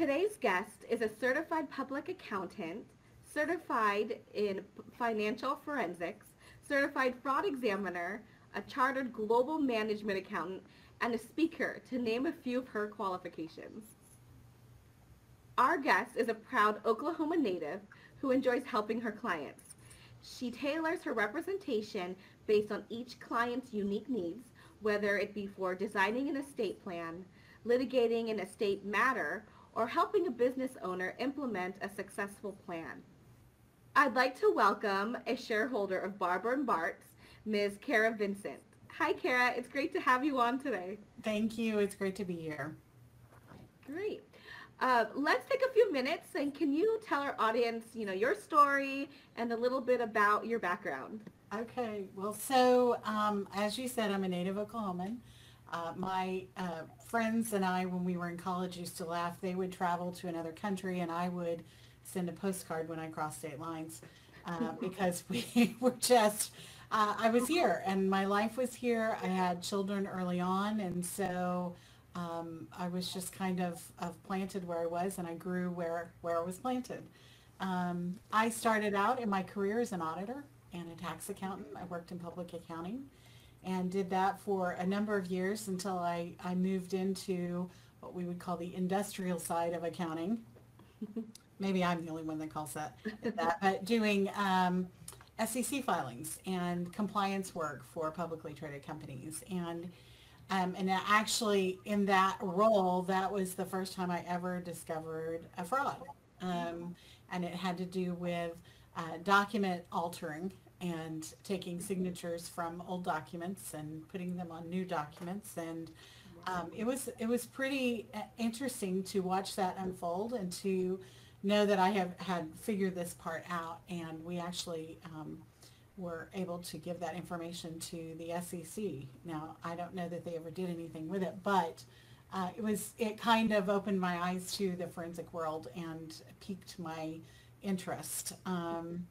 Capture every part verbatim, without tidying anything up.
Today's guest is a certified public accountant, certified in financial forensics, certified fraud examiner, a chartered global management accountant, and a speaker, to name a few of her qualifications. Our guest is a proud Oklahoma native who enjoys helping her clients. She tailors her representation based on each client's unique needs, whether it be for designing an estate plan, litigating an estate matter, or helping a business owner implement a successful plan. I'd like to welcome a shareholder of Barber and Bart's, Miz Kara Vincent. Hi, Kara. It's great to have you on today. Thank you. It's great to be here. Great. Uh, let's take a few minutes, and can you tell our audience, you know, your story and a little bit about your background? Okay. Well, so um, as you said, I'm a native Oklahoman. Uh, my uh, friends and I, when we were in college, used to laugh. They would travel to another country, and I would send a postcard when I crossed state lines uh, because we were just, uh, I was here, and my life was here. I had children early on, and so um, I was just kind of, of planted where I was, and I grew where, where I was planted. Um, I started out in my career as an auditor and a tax accountant. I worked in public accounting and did that for a number of years until I, I moved into what we would call the industrial side of accounting. Maybe I'm the only one that calls that that, but doing um, S E C filings and compliance work for publicly traded companies. And, um, and actually in that role, that was the first time I ever discovered a fraud. Um, and it had to do with uh, document altering and taking signatures from old documents and putting them on new documents. And um, it was it was pretty interesting to watch that unfold and to know that I have had figured this part out. And we actually um, were able to give that information to the S E C. Now, I don't know that they ever did anything with it, but uh, it was it kind of opened my eyes to the forensic world and piqued my interest. Um,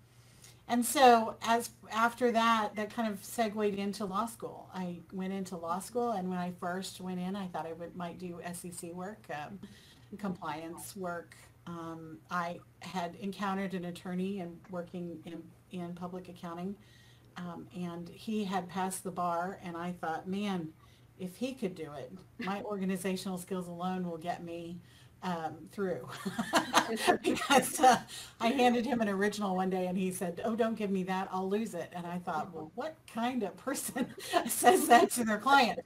And so as after that, that kind of segued into law school. I went into law school, and when I first went in, I thought I would, might do S E C work, um, compliance work. Um, I had encountered an attorney and working in, in public accounting, um, and he had passed the bar, and I thought, man, if he could do it, my organizational skills alone will get me Um, through because uh, I handed him an original one day and he said, "Oh, don't give me that, I'll lose it." And I thought, well, what kind of person says that to their client?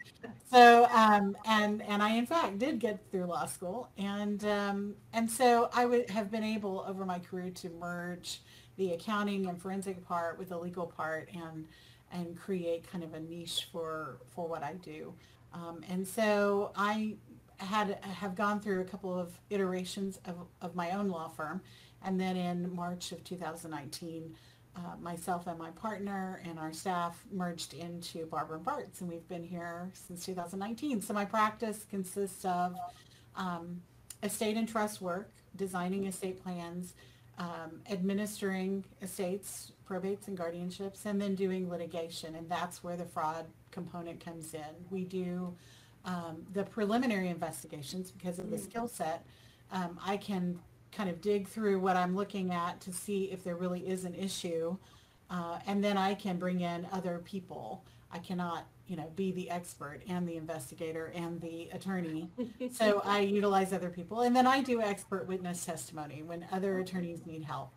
So um, and and I in fact did get through law school, and um, and so I would have been able over my career to merge the accounting and forensic part with the legal part and and create kind of a niche for for what I do. Um, and so I had have gone through a couple of iterations of, of my own law firm, and then in March of two thousand nineteen, uh, myself and my partner and our staff merged into Barber and Bart's, and we've been here since two thousand nineteen. So my practice consists of um, estate and trust work, designing estate plans, um, administering estates, probates and guardianships, and then doing litigation, and that's where the fraud component comes in. We do Um, the preliminary investigations because of the skill set. um, I can kind of dig through what I'm looking at to see if there really is an issue, uh, and then I can bring in other people. I cannot, you know, be the expert and the investigator and the attorney, so I utilize other people, and then I do expert witness testimony when other attorneys need help.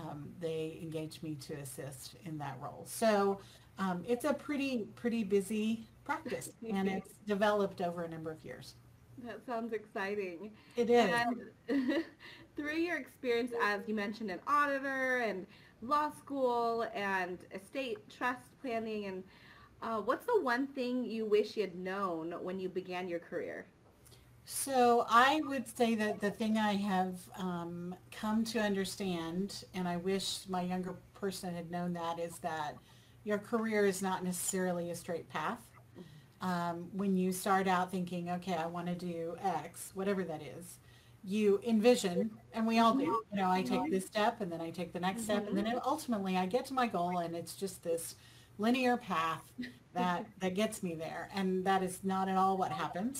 Um, they engage me to assist in that role. So um, it's a pretty pretty busy practice, and it's developed over a number of years. That sounds exciting. It is. And through your experience, as you mentioned, an auditor and law school and estate trust planning, and uh, what's the one thing you wish you had known when you began your career? So I would say that the thing I have um, come to understand, and I wish my younger person had known, that is that your career is not necessarily a straight path. Um, when you start out thinking, okay, I want to do X, whatever that is, you envision, and we all do, you know, I take this step and then I take the next step, and then it, ultimately I get to my goal, and it's just this linear path that, that gets me there. And that is not at all what happens.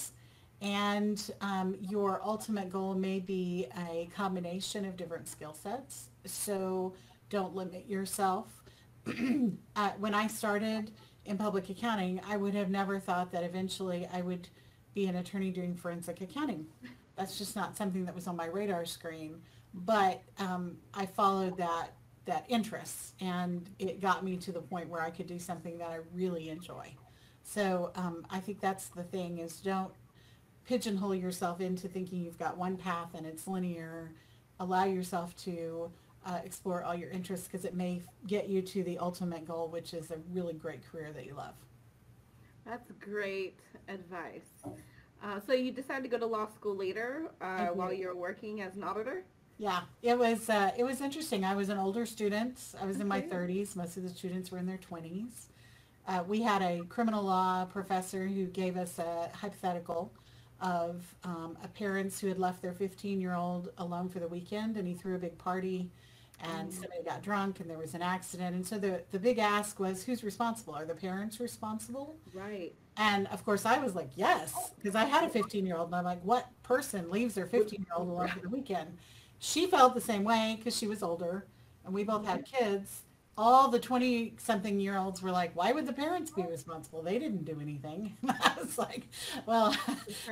And um, your ultimate goal may be a combination of different skill sets, so don't limit yourself. uh, when I started in public accounting, I would have never thought that eventually I would be an attorney doing forensic accounting. That's just not something that was on my radar screen, but um, I followed that, that interest, and it got me to the point where I could do something that I really enjoy. So um, I think that's the thing, is don't pigeonhole yourself into thinking you've got one path and it's linear. Allow yourself to uh, explore all your interests, because it may get you to the ultimate goal, which is a really great career that you love. That's great advice. Uh, so you decided to go to law school later uh, while you were working as an auditor? Yeah, it was, uh, it was interesting. I was an older student. I was okay. in my thirties. Most of the students were in their twenties. Uh, we had a criminal law professor who gave us a hypothetical of um, a parents who had left their fifteen-year-old alone for the weekend, and he threw a big party, and somebody got drunk, and there was an accident. And so the, the big ask was, who's responsible? Are the parents responsible? Right. And of course I was like, yes, because I had a fifteen-year-old, and I'm like, what person leaves their fifteen-year-old alone for the weekend? She felt the same way because she was older, and we both had kids. All the twenty-something-year-olds were like, why would the parents be responsible? They didn't do anything. And I was like, well,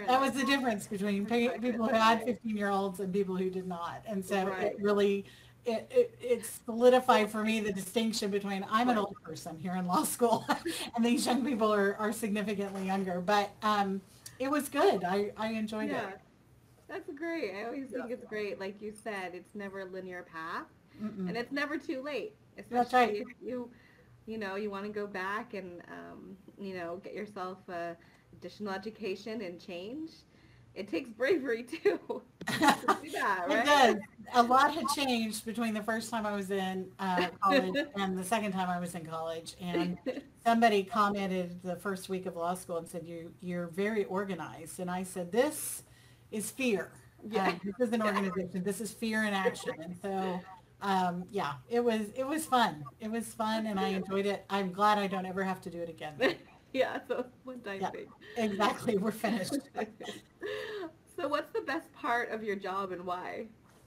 that was the difference between people who had fifteen-year-olds and people who did not. And so right. it really, it, it, it solidified for me the distinction between I'm an old person here in law school, and these young people are, are significantly younger. But um, it was good. I, I enjoyed yeah. it. That's great. I always think it's great. Like you said, it's never a linear path, Mm-mm. and it's never too late. Especially That's right. if you, you know, you want to go back and, um, you know, get yourself uh, additional education and change. It takes bravery, too. to do that, right? It does. A lot had changed between the first time I was in uh, college and the second time I was in college. And somebody commented the first week of law school and said, you, you're very organized. And I said, this is fear. Yeah. Uh, this is an organization. This is fear in action. And so... Um, yeah, it was, it was fun. It was fun and I enjoyed it. I'm glad I don't ever have to do it again. yeah, so one time yeah, thing. Exactly. We're finished. So what's the best part of your job and why?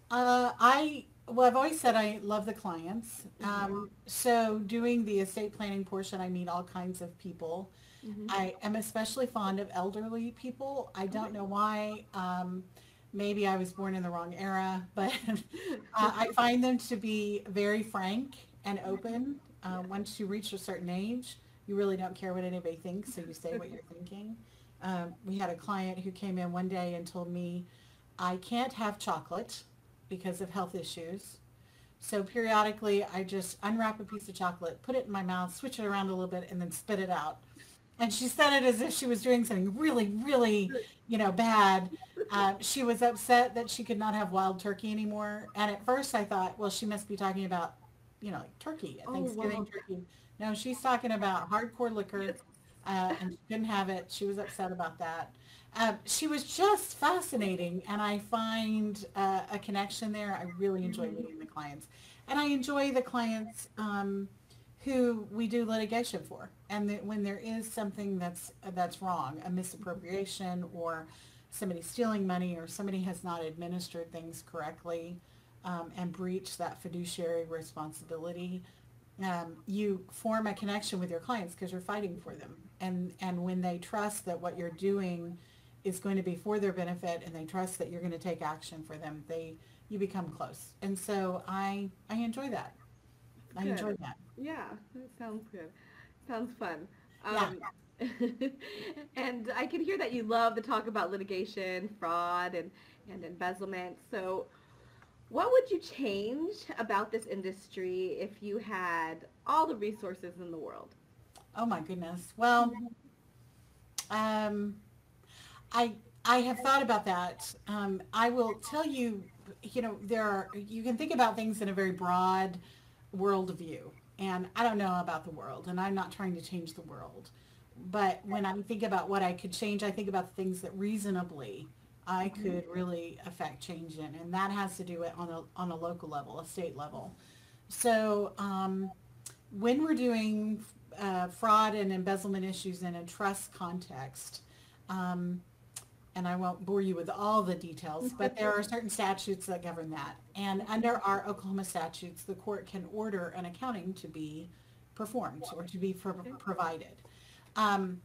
Uh, I, well, I've always said I love the clients. Mm-hmm. Um, so doing the estate planning portion, I meet all kinds of people. Mm-hmm. I am especially fond of elderly people. I don't know why. Um, Maybe I was born in the wrong era, but uh, I find them to be very frank and open. Uh, once you reach a certain age, you really don't care what anybody thinks, so you say what you're thinking. Um, we had a client who came in one day and told me, I can't have chocolate because of health issues. So periodically, I just unwrap a piece of chocolate, put it in my mouth, switch it around a little bit, and then spit it out. And she said it as if she was doing something really, really, you know, bad. Uh, she was upset that she could not have wild turkey anymore. And at first I thought, well, she must be talking about, you know, like turkey, oh, Thanksgiving wow. turkey. No, she's talking about hardcore liquor, uh, and she couldn't have it. She was upset about that. Uh, she was just fascinating, and I find uh, a connection there. I really enjoy meeting the clients. And I enjoy the clients um, who we do litigation for. And that when there is something that's, that's wrong, a misappropriation or somebody stealing money or somebody has not administered things correctly um, and breached that fiduciary responsibility, um, you form a connection with your clients because you're fighting for them. And, and when they trust that what you're doing is going to be for their benefit and they trust that you're going to take action for them, they, you become close. And so I, I enjoy that. Good. I enjoy that. Yeah, that sounds good. Sounds fun. Um, yeah. And I can hear that you love to talk about litigation, fraud, and, and embezzlement. So what would you change about this industry if you had all the resources in the world? Oh, my goodness. Well, um, I, I have thought about that. Um, I will tell you, you know, there are, you can think about things in a very broad worldview. And I don't know about the world, and I'm not trying to change the world. But when I think about what I could change, I think about the things that reasonably I could really affect change in. And that has to do it on a, on a local level, a state level. So um, when we're doing uh, fraud and embezzlement issues in a trust context, um, and I won't bore you with all the details, but there are certain statutes that govern that. And under our Oklahoma statutes, the court can order an accounting to be performed or to be pro provided. Um,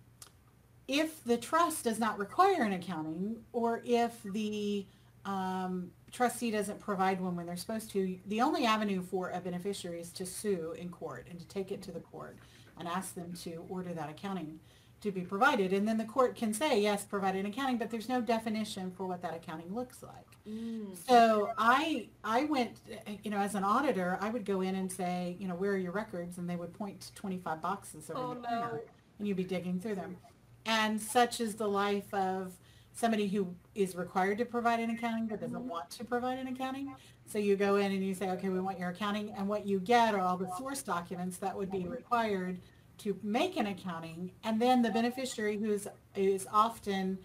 if the trust does not require an accounting, or if the um, trustee doesn't provide one when they're supposed to, the only avenue for a beneficiary is to sue in court and to take it to the court and ask them to order that accounting to be provided, and then the court can say, yes, provide an accounting, but there's no definition for what that accounting looks like. Mm. So I I went, you know, as an auditor, I would go in and say, you know, where are your records? And they would point to twenty-five boxes over oh, the corner, no. and you'd be digging through them. And such is the life of somebody who is required to provide an accounting but doesn't want to provide an accounting. So you go in and you say, okay, we want your accounting, and what you get are all the source documents that would be required to make an accounting, and then the beneficiary, who's is often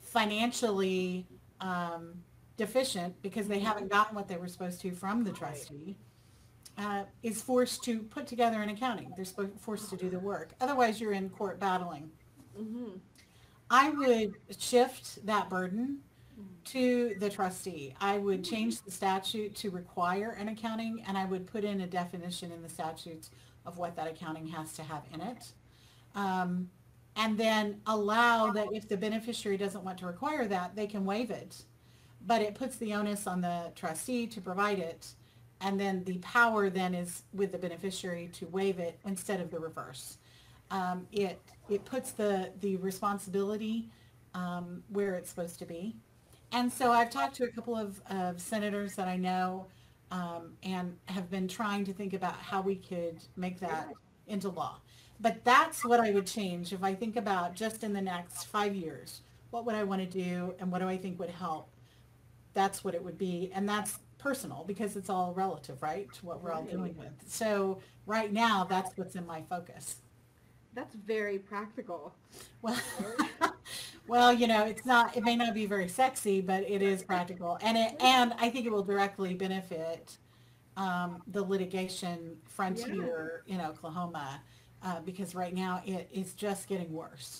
financially um, deficient because they haven't gotten what they were supposed to from the trustee, uh, is forced to put together an accounting. They're forced to do the work. Otherwise, you're in court battling. Mm-hmm. I would shift that burden to the trustee. I would change the statute to require an accounting, and I would put in a definition in the statutes of what that accounting has to have in it. Um, and then allow that if the beneficiary doesn't want to require that, they can waive it. But it puts the onus on the trustee to provide it. And then the power then is with the beneficiary to waive it instead of the reverse. Um, it, it puts the, the responsibility um, where it's supposed to be. And so I've talked to a couple of, of senators that I know Um, and have been trying to think about how we could make that into law. But that's what I would change if I think about just in the next five years, what would I want to do and what do I think would help? That's what it would be. And that's personal because it's all relative, right, to what we're all dealing with. So right now, that's what's in my focus. That's very practical. Well, well, you know, it's not, it may not be very sexy, but it is practical. And it, and I think it will directly benefit um, the litigation frontier yeah. in Oklahoma, uh, because right now it is just getting worse.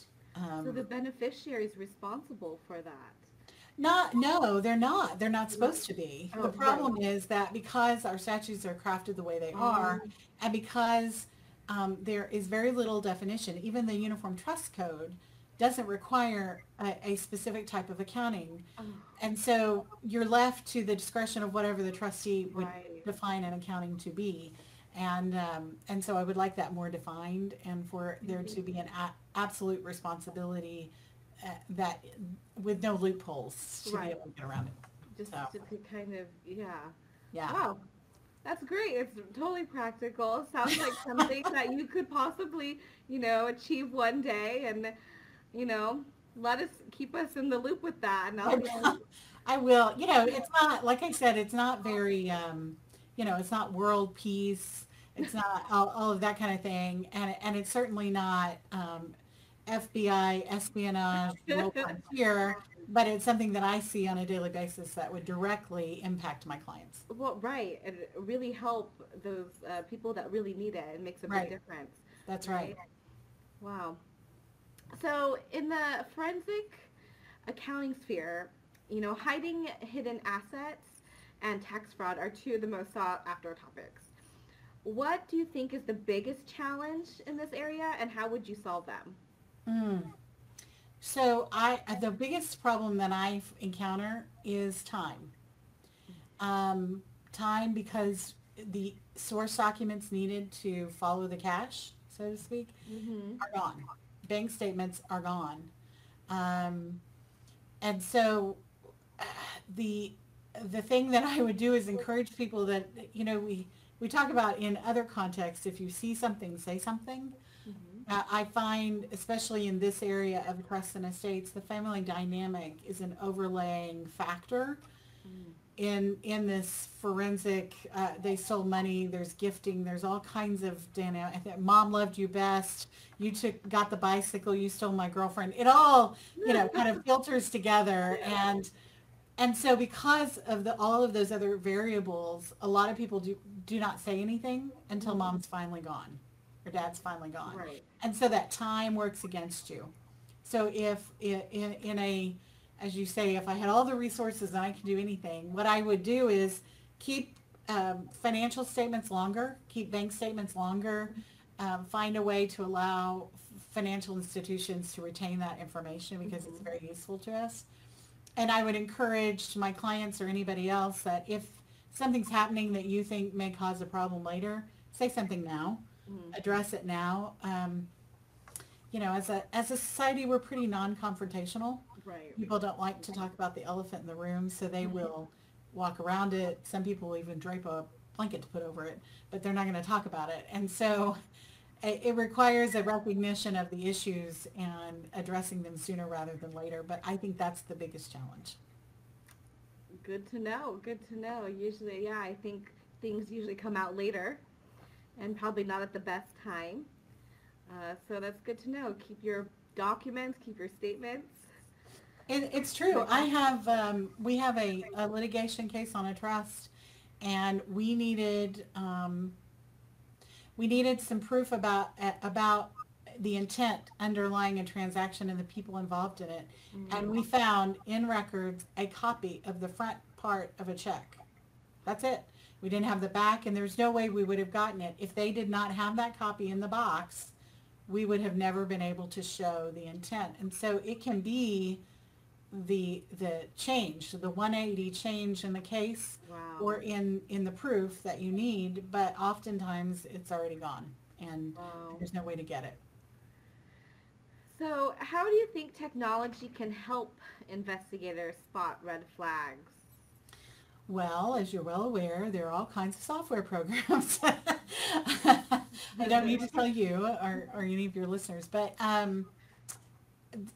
Um, so the beneficiary is responsible for that? Not, no, they're not. They're not supposed to be. Oh, the problem right. is that because our statutes are crafted the way they are, mm-hmm. and because Um, there is very little definition. Even the Uniform Trust Code doesn't require a, a specific type of accounting. Oh. And so you're left to the discretion of whatever the trustee would right. define an accounting to be. And um, and so I would like that more defined and for there to be an a absolute responsibility uh, that with no loopholes to right. be able to get around it. Just so. to kind of, yeah. Yeah. Wow. That's great. It's totally practical. Sounds like something that you could possibly, you know, achieve one day, and, you know, let us keep us in the loop with that. And I'll I, I will. You know, it's not, like I said, it's not very, um, you know, it's not world peace. It's not all, all of that kind of thing. And, and it's certainly not um, F B I espionage here. But it's something that I see on a daily basis that would directly impact my clients. Well, right. And really help those uh, people that really need it. It makes a big right. difference. That's right. right. Wow. So in the forensic accounting sphere, you know, hiding hidden assets and tax fraud are two of the most sought after topics. What do you think is the biggest challenge in this area, and how would you solve them? Mm. So I, the biggest problem that I encounter is time. Um, time because the source documents needed to follow the cash, so to speak, mm-hmm. are gone. Bank statements are gone. Um, and so the, the thing that I would do is encourage people that, you know, we, we talk about in other contexts, if you see something, say something. Uh, I find, especially in this area of trusts and estates, the family dynamic is an overlaying factor mm. in in this forensic. Uh, they stole money. There's gifting. There's all kinds of dynamic. Mom loved you best. You took got the bicycle. You stole my girlfriend. It all you know kind of filters together, yeah. and and so because of the all of those other variables, a lot of people do do not say anything until mm. mom's finally gone. Or dad's finally gone. Right. And so that time works against you. So if in, in a as you say, if I had all the resources and I could do anything, what I would do is keep um, financial statements longer, keep bank statements longer, um, find a way to allow financial institutions to retain that information because it's very useful to us. And I would encourage my clients or anybody else that if something's happening that you think may cause a problem later, say something now, mm-hmm. address it now. Um, you know, as a, as a society, we're pretty non-confrontational. Right. People don't like to talk about the elephant in the room, so they mm-hmm. will walk around it. Some people will even drape a blanket to put over it, but they're not going to talk about it. And so it, it requires a recognition of the issues and addressing them sooner rather than later. But I think that's the biggest challenge. Good to know. Good to know. Usually, yeah, I think things usually come out later and probably not at the best time. Uh, so that's good to know. Keep your documents, keep your statements. It, it's true. I have, um, we have a, a litigation case on a trust, and we needed, um, we needed some proof about, uh, about the intent underlying a transaction and the people involved in it. Mm-hmm. And we found in records a copy of the front part of a check. That's it. We didn't have the back, and there's no way we would have gotten it. If they did not have that copy in the box, we would have never been able to show the intent. And so it can be the the change, the one eighty change in the case, wow. or in, in the proof that you need, but oftentimes it's already gone, and wow. there's no way to get it. So how do you think technology can help investigators spot red flags? Well, as you're well aware, there are all kinds of software programs. I don't need to tell you or, or any of your listeners, but um,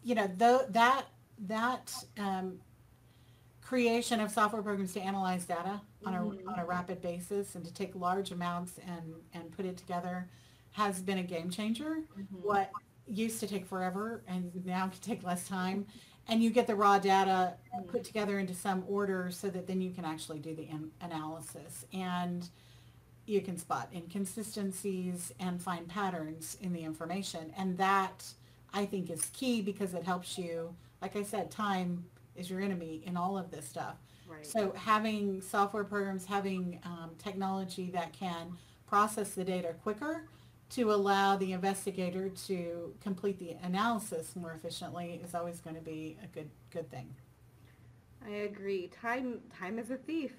you know, though that that um, creation of software programs to analyze data on a, mm-hmm. on a rapid basis and to take large amounts and, and put it together has been a game changer. Mm-hmm. What used to take forever and now can take less time. And you get the raw data put together into some order so that then you can actually do the analysis. And you can spot inconsistencies and find patterns in the information. And that, I think, is key because it helps you. Like I said, time is your enemy in all of this stuff. Right. So having software programs, having um, technology that can process the data quicker to allow the investigator to complete the analysis more efficiently is always going to be a good good thing. I agree. Time time is a thief.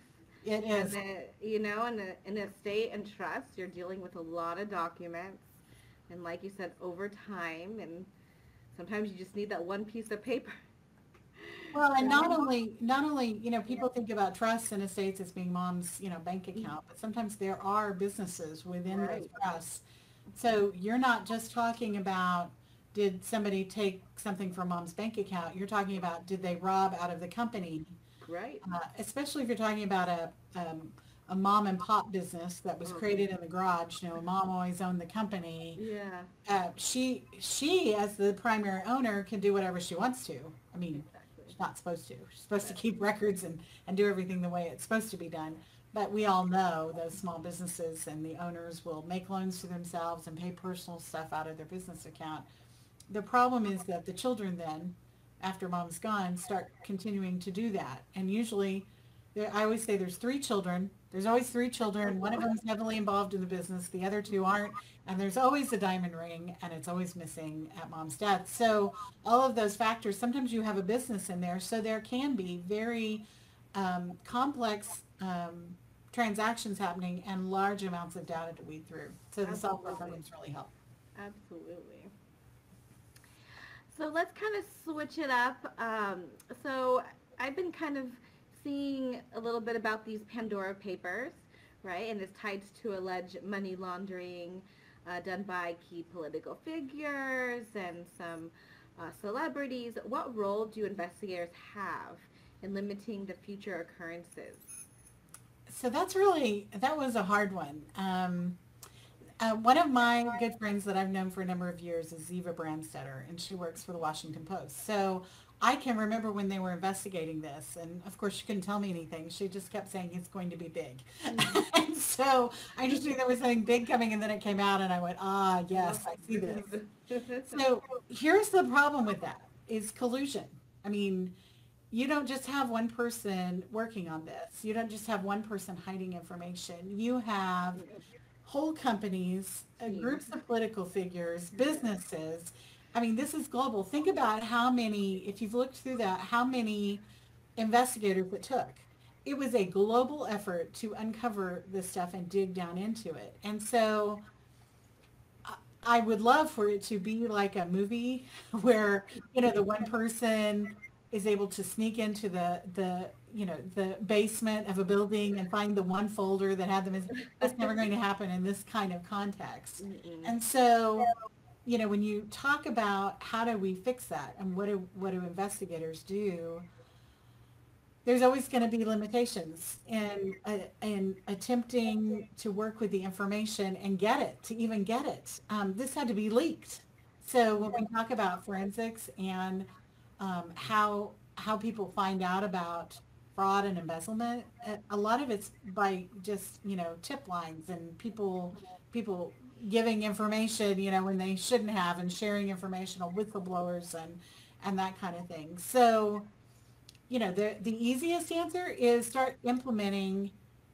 It and is. It, you know, in a, in estate and trust, you're dealing with a lot of documents, and like you said, over time, and sometimes you just need that one piece of paper. Well, and not only not only you know, people think about trusts and estates as being mom's you know bank account, but sometimes there are businesses within right. those trusts. So you're not just talking about did somebody take something from mom's bank account. You're talking about did they rob out of the company, right? Uh, especially if you're talking about a um, a mom and pop business that was created in the garage. You know, mom always owned the company. Yeah. Uh, she she as the primary owner can do whatever she wants to. I mean, exactly. she's not supposed to. She's supposed right. to keep records and and do everything the way it's supposed to be done. But we all know those small businesses and the owners will make loans to themselves and pay personal stuff out of their business account. The problem is that the children then, after mom's gone, start continuing to do that. And usually, I always say there's three children. There's always three children. One of them is heavily involved in the business. The other two aren't. And there's always a diamond ring, and it's always missing at mom's death. So all of those factors, sometimes you have a business in there. So there can be very um, complex Um, transactions happening and large amounts of data to weed through. So the software programs really help. Absolutely. So let's kind of switch it up. Um, so I've been kind of seeing a little bit about these Pandora Papers, right? And it's tied to alleged money laundering uh, done by key political figures and some uh, celebrities. What role do investigators have in limiting the future occurrences? So that's really, that was a hard one. Um, uh, one of my good friends that I've known for a number of years is Eva Brandstetter, and she works for the Washington Post. So I can remember when they were investigating this, and of course she couldn't tell me anything. She just kept saying it's going to be big. Mm-hmm. And so I just knew there was something big coming, and then it came out, and I went, ah, yes, I see this. So here's the problem with that, is collusion. I mean, you don't just have one person working on this. You don't just have one person hiding information. You have whole companies, uh, groups of political figures, businesses. I mean, this is global. Think about how many, if you've looked through that, how many investigators it took. It was a global effort to uncover this stuff and dig down into it. And so I would love for it to be like a movie where, you know, the one person is able to sneak into the, the, you know, the basement of a building and find the one folder that had them. That's never going to happen in this kind of context. Mm-mm. And so, you know, when you talk about how do we fix that and what do, what do investigators do, there's always going to be limitations in, uh, in attempting to work with the information and get it, to even get it. Um, this had to be leaked. So when we talk about forensics and um, how, how people find out about fraud and embezzlement, a lot of it's by just, you know, tip lines and people, people giving information, you know, when they shouldn't have, and sharing information on whistleblowers and, and that kind of thing. So, you know, the, the easiest answer is start implementing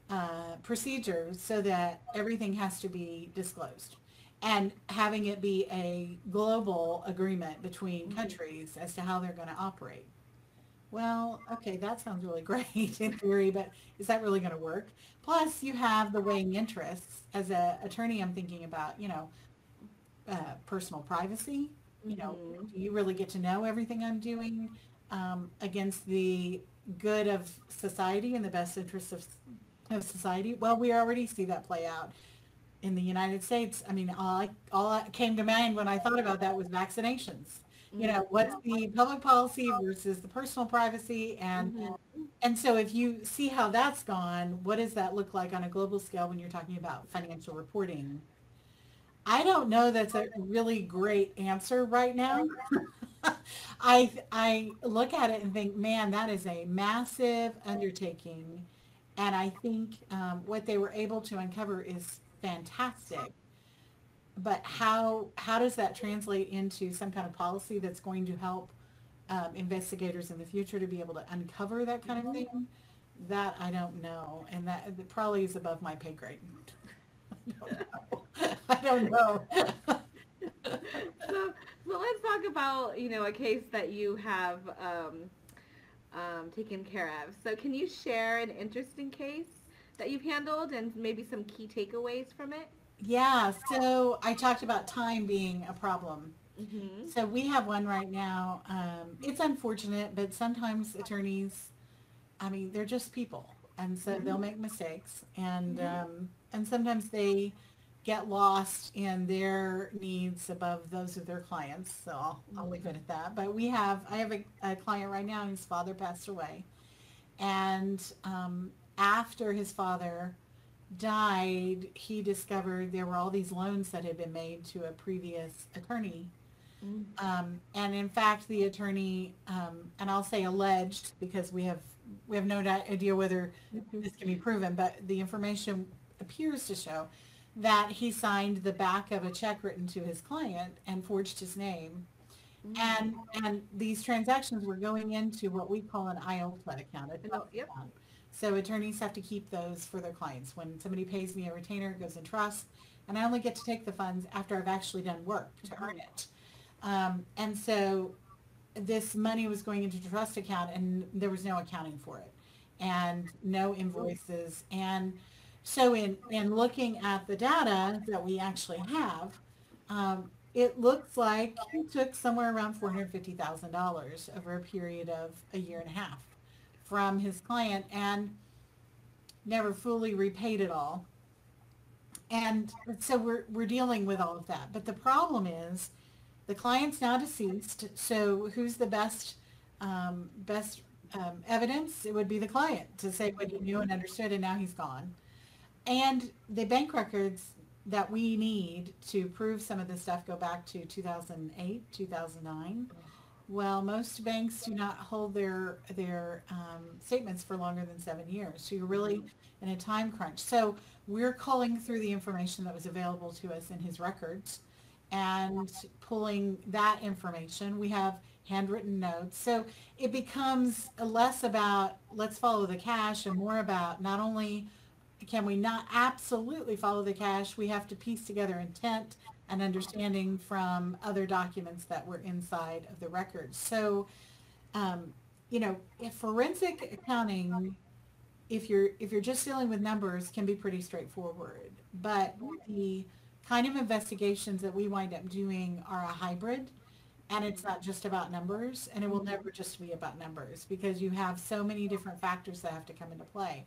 uh, procedures so that everything has to be disclosed, and having it be a global agreement between countries as to how they're going to operate. Well, okay, that sounds really great in theory, but is that really going to work? Plus, you have the weighing interests. As an attorney, I'm thinking about, you know, uh, personal privacy. You know, mm-hmm. do you really get to know everything I'm doing? Um, against the good of society and the best interests of, of society. Well, we already see that play out in the United States. I mean, all I, all I came to mind when I thought about that was vaccinations. You know, what's the public policy versus the personal privacy? And, mm-hmm. and so if you see how that's gone, what does that look like on a global scale when you're talking about financial reporting? I don't know that's a really great answer right now. I, I look at it and think, man, that is a massive undertaking. And I think um, what they were able to uncover is fantastic. But how, how does that translate into some kind of policy that's going to help um, investigators in the future to be able to uncover that kind of thing? That I don't know. And that, that probably is above my pay grade. I don't know. I don't know. so, so let's talk about, you know, a case that you have um, um, taken care of. So can you share an interesting case that you've handled and maybe some key takeaways from it? Yeah, so I talked about time being a problem. Mm-hmm. So we have one right now. Um, it's unfortunate, but sometimes attorneys, I mean, they're just people. And so mm-hmm. they'll make mistakes. And, mm-hmm. um, and sometimes they get lost in their needs above those of their clients. So I'll, I'll leave it at that. But we have, I have a, a client right now whose father passed away. And um, after his father died, he discovered there were all these loans that had been made to a previous attorney. Mm-hmm. um, and in fact, the attorney, um, and I'll say alleged because we have, we have no idea whether this can be proven, but the information appears to show that he signed the back of a check written to his client and forged his name. Mm-hmm. And and these transactions were going into what we call an I O L T A account. Oh, yep. account. So attorneys have to keep those for their clients. When somebody pays me a retainer, it goes in trust, and I only get to take the funds after I've actually done work to mm-hmm. earn it. Um, and so this money was going into trust account, and there was no accounting for it, and no invoices, and so in, in looking at the data that we actually have, um, it looks like it took somewhere around four hundred fifty thousand dollars over a period of a year and a half from his client, and never fully repaid it all. And so we're, we're dealing with all of that. But the problem is the client's now deceased, so who's the best, um, best um, evidence? It would be the client to say what he knew and understood, and now he's gone. And the bank records that we need to prove some of this stuff go back to two thousand eight, two thousand nine. Well, most banks do not hold their their um, statements for longer than seven years. So you're really in a time crunch. So we're culling through the information that was available to us in his records and pulling that information. We have handwritten notes. So it becomes less about let's follow the cash and more about not only can we not absolutely follow the cash, we have to piece together intent and understanding from other documents that were inside of the record. So, um, you know, if forensic accounting, if you're if you're just dealing with numbers, can be pretty straightforward. But the kind of investigations that we wind up doing are a hybrid, and it's not just about numbers, and it will never just be about numbers because you have so many different factors that have to come into play.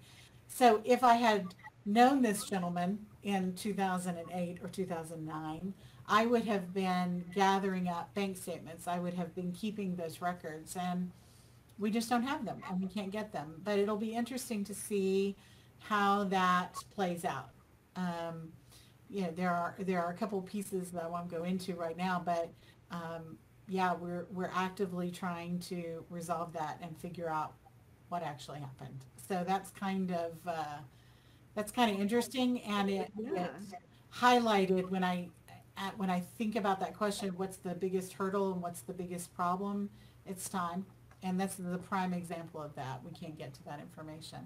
So if I had known this gentleman in two thousand eight or two thousand nine, I would have been gathering up bank statements. I would have been keeping those records, and we just don't have them and we can't get them. But it'll be interesting to see how that plays out. Um, you know, there are there are a couple pieces that I won't go into right now, but um, yeah, we're we're actively trying to resolve that and figure out what actually happened. So that's kind of uh, that's kind of interesting, and it, yeah. it highlighted when I at, when I think about that question, what's the biggest hurdle and what's the biggest problem? It's time. And that's the prime example of that. We can't get to that information.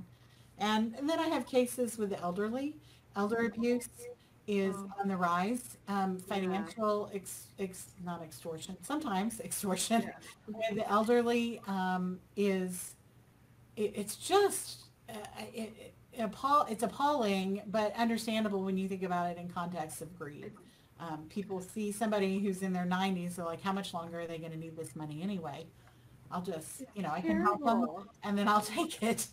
And, and then I have cases with the elderly. Elder abuse is on the rise. Um, financial, yeah. ex, ex, not extortion, sometimes extortion. Yeah. With the elderly um, is, it, it's just, uh, it, it, appall, it's appalling, but understandable when you think about it in context of greed. Um, people see somebody who's in their nineties, they're like, how much longer are they going to need this money anyway? I'll just, you know, I can help them and then I'll take it.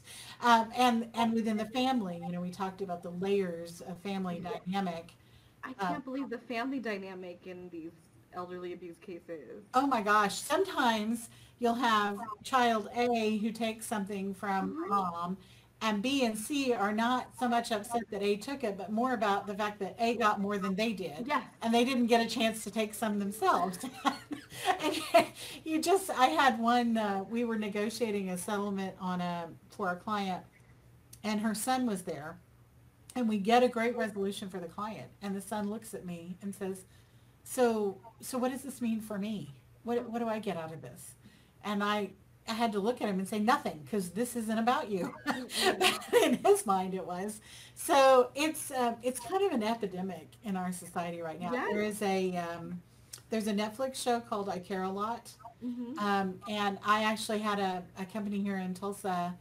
Um, and, and within the family, you know, we talked about the layers of family dynamic. I can't um, believe the family dynamic in these elderly abuse cases. Oh my gosh. Sometimes you'll have child A who takes something from mm-hmm. mom, and B and C are not so much upset that A took it, but more about the fact that A got more than they did. Yeah. And they didn't get a chance to take some themselves. And you just, I had one, uh, we were negotiating a settlement on a, for a client, and her son was there, and we get a great resolution for the client. And the son looks at me and says, so, so what does this mean for me? What, what do I get out of this? And I, I had to look at him and say nothing, because this isn't about you. In his mind, it was. So it's uh, it's kind of an epidemic in our society right now. Yes. There is a um, there's a Netflix show called I Care a Lot, mm-hmm. um, and I actually had a, a company here in Tulsa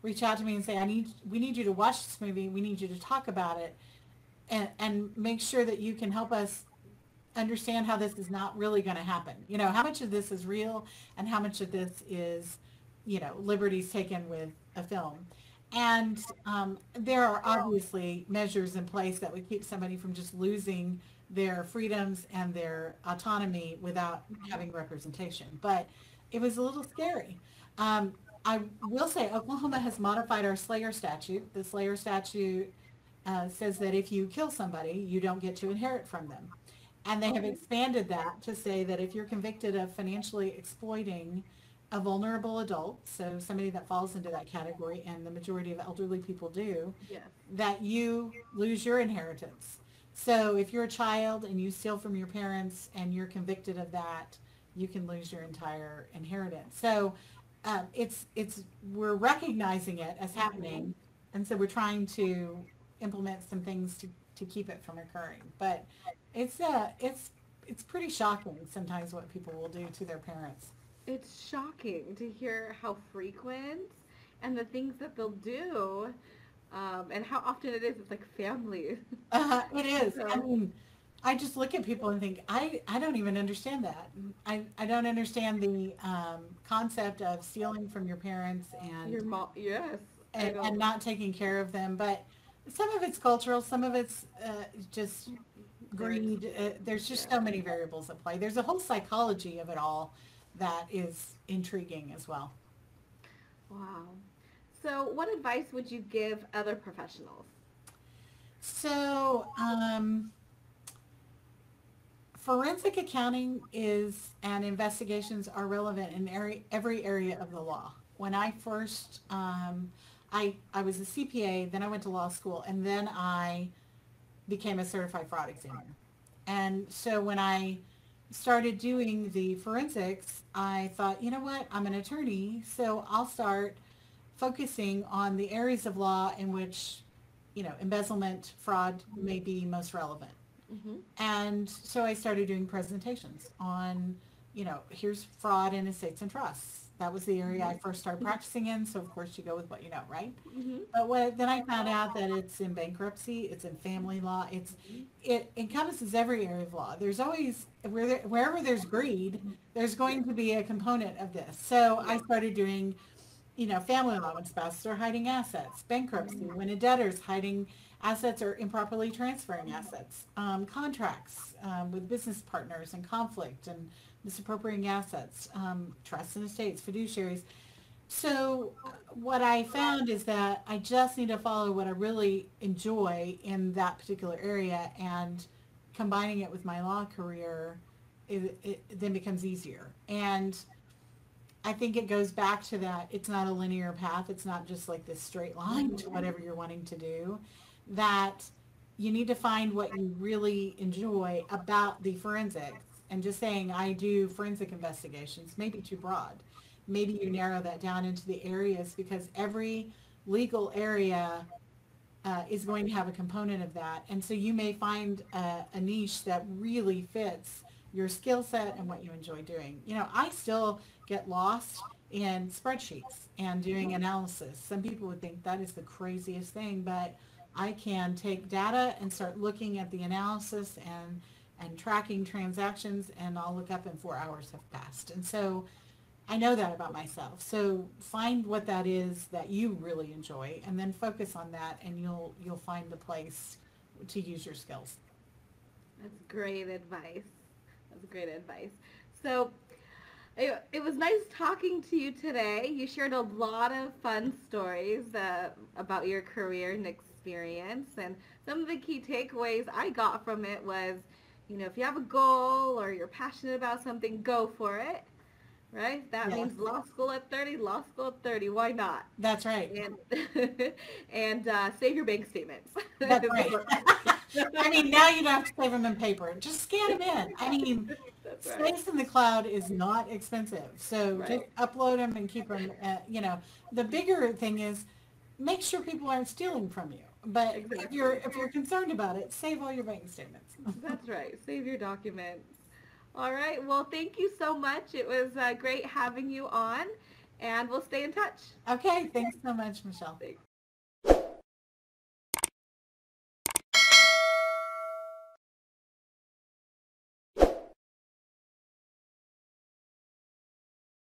reach out to me and say, I need we need you to watch this movie. We need you to talk about it, and and make sure that you can help us understand how this is not really going to happen. You know, how much of this is real and how much of this is, you know, liberties taken with a film. And um, there are obviously measures in place that would keep somebody from just losing their freedoms and their autonomy without having representation. But it was a little scary. Um, I will say Oklahoma has modified our Slayer statute. The Slayer statute uh, says that if you kill somebody, you don't get to inherit from them. And they have expanded that to say that if you're convicted of financially exploiting a vulnerable adult, so somebody that falls into that category, and the majority of elderly people do, yeah. that you lose your inheritance. So if you're a child and you steal from your parents and you're convicted of that, you can lose your entire inheritance. So um, it's it's we're recognizing it as happening, and so we're trying to implement some things to to keep it from occurring. But it's uh it's it's pretty shocking sometimes what people will do to their parents. It's shocking to hear how frequent and the things that they'll do, um and how often it is. It's like family. Uh it is. So, I mean, I just look at people and think, I I don't even understand that. I I don't understand the um concept of stealing from your parents and your mom, yes, and, and not taking care of them. But some of it's cultural, some of it's uh, just greed. Uh, there's just so many variables at play. There's a whole psychology of it all that is intriguing as well. Wow. So what advice would you give other professionals? So um, forensic accounting is, and investigations are relevant in every, every area of the law. When I first... Um, I, I was a C P A, then I went to law school, and then I became a certified fraud examiner. And so when I started doing the forensics, I thought, you know what, I'm an attorney, so I'll start focusing on the areas of law in which, you know, embezzlement, fraud may be most relevant. Mm-hmm. And so I started doing presentations on, you know, here's fraud in estates and trusts. That was the area I first started practicing in, so of course you go with what you know, right? Mm-hmm. But what, then I found out that it's in bankruptcy, it's in family law, it's it encompasses every area of law. There's always, where there, wherever there's greed, there's going to be a component of this. So I started doing, you know, family law when spouses are hiding assets, bankruptcy when a debtor's hiding assets or improperly transferring assets, um, contracts um, with business partners and conflict and misappropriating assets, um, trusts and estates, fiduciaries. So what I found is that I just need to follow what I really enjoy in that particular area, and combining it with my law career, it, it then becomes easier. And I think it goes back to that. It's not a linear path. It's not just like this straight line to whatever you're wanting to do. That you need to find what you really enjoy about the forensics. And just saying I do forensic investigations may be too broad. Maybe you narrow that down into the areas, because every legal area uh, is going to have a component of that. And so you may find a, a niche that really fits your skill set and what you enjoy doing. You know, I still get lost in spreadsheets and doing analysis. Some people would think that is the craziest thing, but I can take data and start looking at the analysis and and tracking transactions, and I'll look up and four hours have passed. And so I know that about myself. So find what that is that you really enjoy, and then focus on that, and you'll you'll find the place to use your skills. That's great advice. That's great advice. So it, it was nice talking to you today. You shared a lot of fun stories uh, about your career and experience, and some of the key takeaways I got from it was, you know, if you have a goal or you're passionate about something, go for it, right? That yeah. means law school at thirty, law school at thirty. Why not? That's right. And, and uh, save your bank statements. That's right. I mean, now you don't have to save them in paper. Just scan them in. I mean, that's right. Space in the cloud is not expensive. So right. just upload them and keep them, uh, you know. The bigger thing is make sure people aren't stealing from you. But exactly. if you're if you're concerned about it, save all your bank statements. That's right. Save your documents. All right. Well, thank you so much. It was uh, great having you on, and we'll stay in touch. Okay. Thanks so much, Michelle. Thanks.